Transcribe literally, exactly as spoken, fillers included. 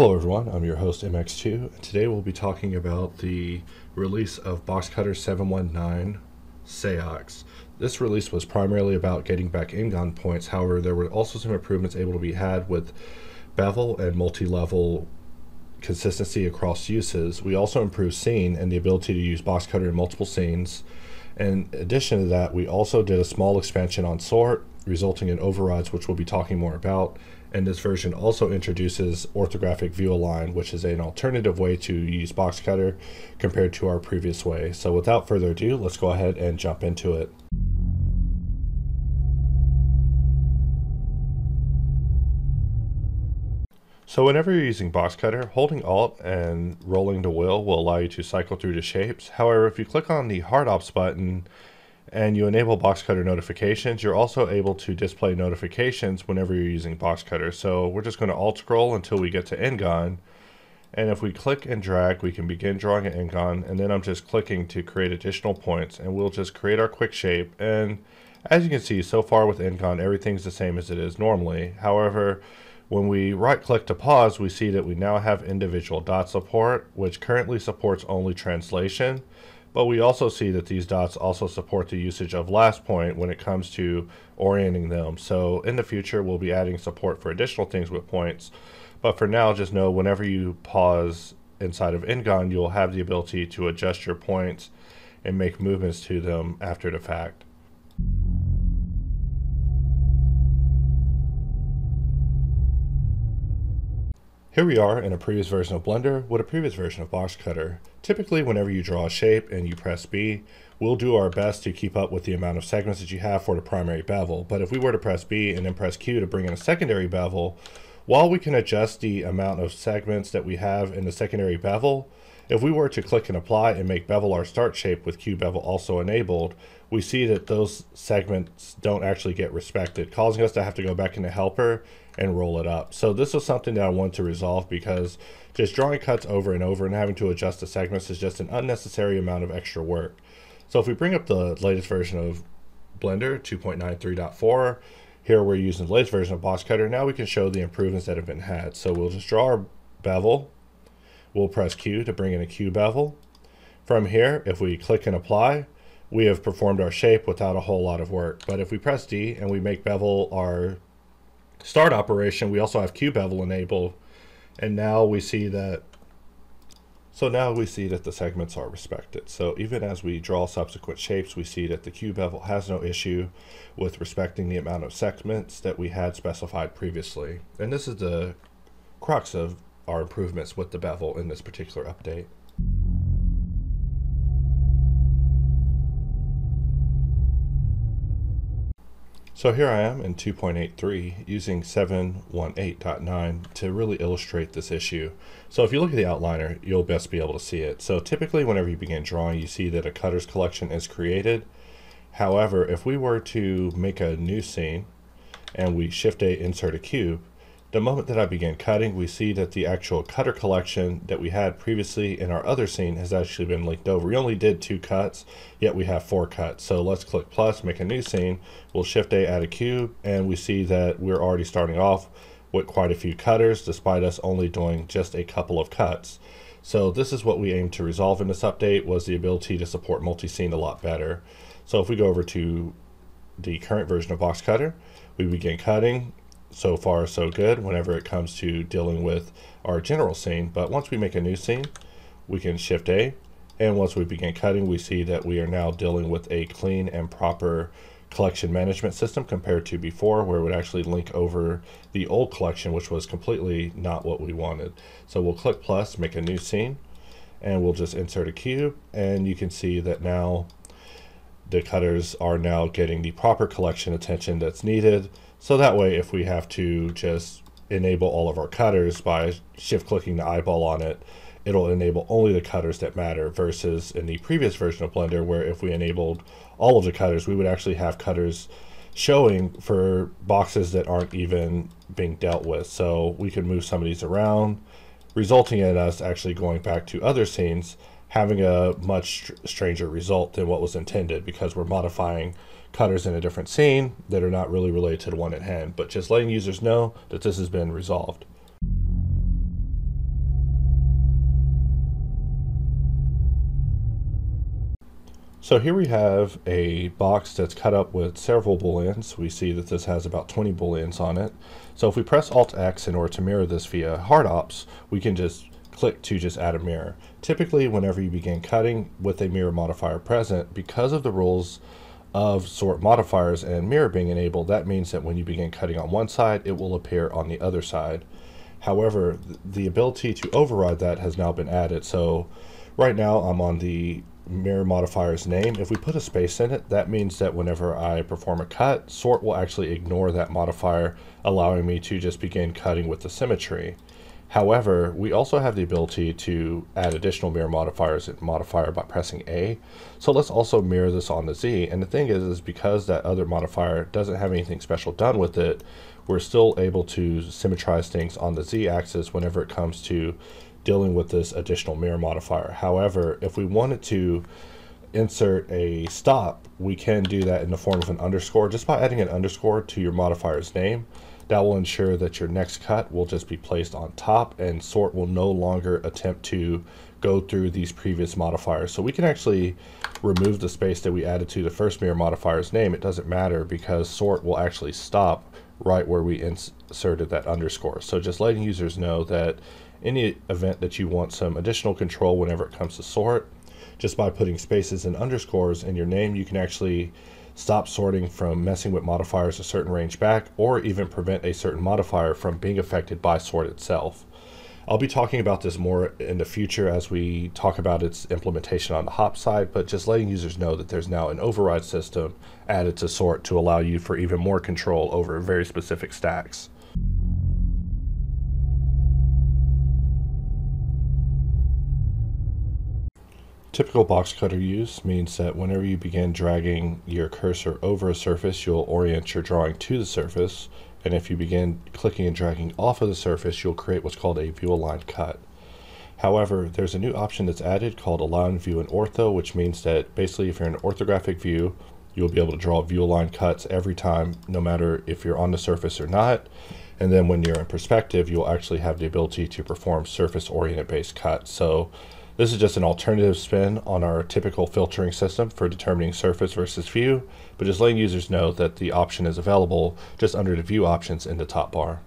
Hello everyone, I'm your host M X two, and today we'll be talking about the release of Boxcutter seven one nine Seax. This release was primarily about getting back Ngon points, however there were also some improvements able to be had with bevel and multi-level consistency across uses. We also improved scene and the ability to use Boxcutter in multiple scenes. In addition to that, we also did a small expansion on sort, resulting in overrides, which we'll be talking more about. And this version also introduces orthographic view align, which is an alternative way to use Boxcutter compared to our previous way. So without further ado, let's go ahead and jump into it. So whenever you're using Boxcutter, holding Alt and rolling the wheel will allow you to cycle through the shapes. However, if you click on the Hard Ops button and you enable Boxcutter notifications, you're also able to display notifications whenever you're using Boxcutter. So we're just going to Alt scroll until we get to Ngon. And if we click and drag, we can begin drawing at Ngon. And then I'm just clicking to create additional points, and we'll just create our quick shape. And as you can see, so far with Ngon, everything's the same as it is normally. However, when we right click to pause, we see that we now have individual dot support, which currently supports only translation. But we also see that these dots also support the usage of last point when it comes to orienting them. So in the future, we'll be adding support for additional things with points. But for now, just know whenever you pause inside of Ngon, you'll have the ability to adjust your points and make movements to them after the fact. Here we are in a previous version of Blender with a previous version of Boxcutter. Typically, whenever you draw a shape and you press B, we'll do our best to keep up with the amount of segments that you have for the primary bevel. But if we were to press B and then press Q to bring in a secondary bevel, while we can adjust the amount of segments that we have in the secondary bevel, if we were to click and apply and make bevel our start shape with Q bevel also enabled, we see that those segments don't actually get respected, causing us to have to go back into helper and roll it up. So this is something that I want to resolve, because just drawing cuts over and over and having to adjust the segments is just an unnecessary amount of extra work. So if we bring up the latest version of Blender two point nine three point four, here we're using the latest version of Boxcutter. Now we can show the improvements that have been had. So we'll just draw our bevel. We'll press Q to bring in a Q bevel. From here, if we click and apply, we have performed our shape without a whole lot of work. But if we press D and we make bevel our start operation, we also have Q bevel enabled. And now we see that, so now we see that the segments are respected. So even as we draw subsequent shapes, we see that the Q bevel has no issue with respecting the amount of segments that we had specified previously. And this is the crux of our improvements with the bevel in this particular update. So here I am in two point eight three using seven one eight point nine to really illustrate this issue. So if you look at the outliner, you'll best be able to see it. So typically whenever you begin drawing, you see that a cutters collection is created. However, if we were to make a new scene and we shift A, insert a cube, the moment that I begin cutting, we see that the actual cutter collection that we had previously in our other scene has actually been linked over. We only did two cuts, yet we have four cuts. So let's click plus, make a new scene. We'll shift A, add a cube, and we see that we're already starting off with quite a few cutters, despite us only doing just a couple of cuts. So this is what we aim to resolve in this update, was the ability to support multi-scene a lot better. So if we go over to the current version of Boxcutter, we begin cutting. So far so good whenever it comes to dealing with our general scene, but once we make a new scene, we can shift A, and once we begin cutting, we see that we are now dealing with a clean and proper collection management system compared to before, where it would actually link over the old collection, which was completely not what we wanted. So we'll click plus, make a new scene, and we'll just insert a cube, and you can see that now the cutters are now getting the proper collection attention that's needed. So that way, if we have to just enable all of our cutters by shift clicking the eyeball on it, it'll enable only the cutters that matter, versus in the previous version of Blender, where if we enabled all of the cutters, we would actually have cutters showing for boxes that aren't even being dealt with. So we could move some of these around, resulting in us actually going back to other scenes, having a much stranger result than what was intended, because we're modifying cutters in a different scene that are not really related to the one at hand, but just letting users know that this has been resolved. So here we have a box that's cut up with several booleans. We see that this has about twenty booleans on it. So if we press Alt X in order to mirror this via Hard Ops, we can just click to just add a mirror. Typically, whenever you begin cutting with a mirror modifier present, because of the rules of sort modifiers and mirror being enabled, that means that when you begin cutting on one side, it will appear on the other side. However, the ability to override that has now been added. So right now I'm on the mirror modifier's name. If we put a space in it, that means that whenever I perform a cut, sort will actually ignore that modifier, allowing me to just begin cutting with the symmetry. However, we also have the ability to add additional mirror modifiers and modifier by pressing A. So let's also mirror this on the Z. And the thing is, is because that other modifier doesn't have anything special done with it, we're still able to symmetrize things on the Z axis whenever it comes to dealing with this additional mirror modifier. However, if we wanted to insert a stop, we can do that in the form of an underscore. Just by adding an underscore to your modifier's name, that will ensure that your next cut will just be placed on top, and sort will no longer attempt to go through these previous modifiers. So we can actually remove the space that we added to the first mirror modifier's name. It doesn't matter because sort will actually stop right where we inserted that underscore. So just letting users know that any event that you want some additional control whenever it comes to sort, just by putting spaces and underscores in your name, you can actually stop sorting from messing with modifiers a certain range back, or even prevent a certain modifier from being affected by sort itself. I'll be talking about this more in the future as we talk about its implementation on the hop side, but just letting users know that there's now an override system added to sort to allow you for even more control over very specific stacks. Typical Boxcutter use means that whenever you begin dragging your cursor over a surface, you'll orient your drawing to the surface, and if you begin clicking and dragging off of the surface, you'll create what's called a view align cut. However, there's a new option that's added called align view in ortho, which means that basically if you're in an orthographic view, you'll be able to draw view align cuts every time, no matter if you're on the surface or not. And then when you're in perspective, you'll actually have the ability to perform surface oriented based cuts. So this is just an alternative spin on our typical filtering system for determining surface versus view, but just letting users know that the option is available just under the view options in the top bar.